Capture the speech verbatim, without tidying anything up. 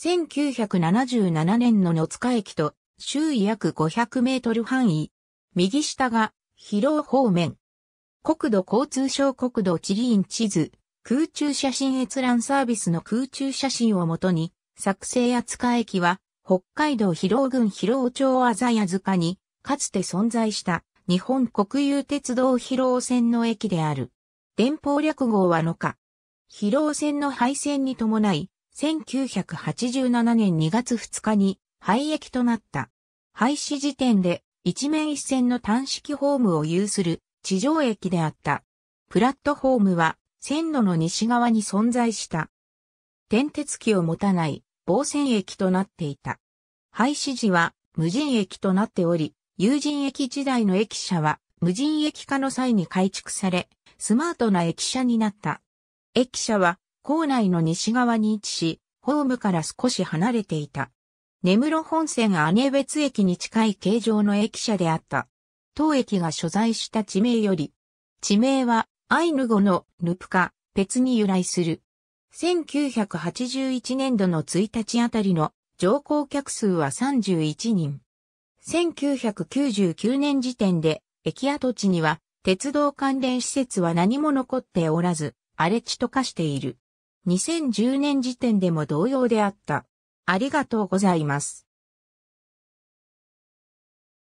せんきゅうひゃくななじゅうななねんの野塚駅と周囲約ごひゃくメートル範囲。右下が広尾方面。国土交通省国土地理院地図、空中写真閲覧サービスの空中写真をもとに、作成野塚駅は北海道広尾郡広尾町字谷塚に、かつて存在した日本国有鉄道広尾線の駅である。電報略号はのか。広尾線の廃線に伴い、せんきゅうひゃくはちじゅうななねんにがつふつかに廃駅となった。廃止時点で一面一線の単式ホームを有する地上駅であった。プラットホームは線路の西側に存在した。転轍機を持たない傍線駅となっていた。廃止時は無人駅となっており、有人駅時代の駅舎は無人駅化の際に改築され、スマートな駅舎になった。駅舎は構内の西側に位置し、ホームから少し離れていた。根室本線姉別駅に近い形状の駅舎であった。当駅が所在した地名より、地名はアイヌ語のヌプカ、別に由来する。せんきゅうひゃくはちじゅういちねんどのついたちあたりの乗降客数はさんじゅういちにん。せんきゅうひゃくきゅうじゅうきゅうねん時点で、駅跡地には鉄道関連施設は何も残っておらず、荒れ地と化している。にせんじゅうねん時点でも同様であった。ありがとうございます。